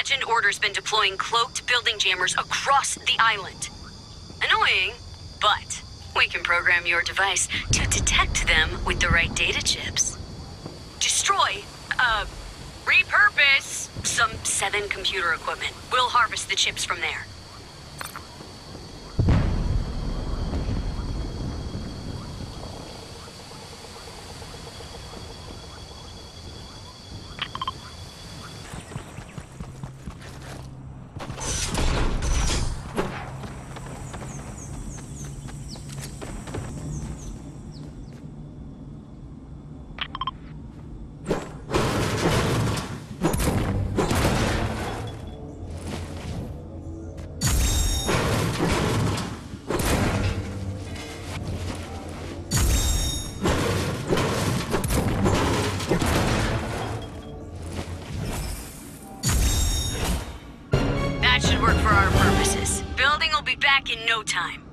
Imagined Order's been deploying cloaked building jammers across the island. Annoying, but we can program your device to detect them with the right data chips. Destroy, repurpose some 7 computer equipment. We'll harvest the chips from there. Should work for our purposes. Building will be back in no time.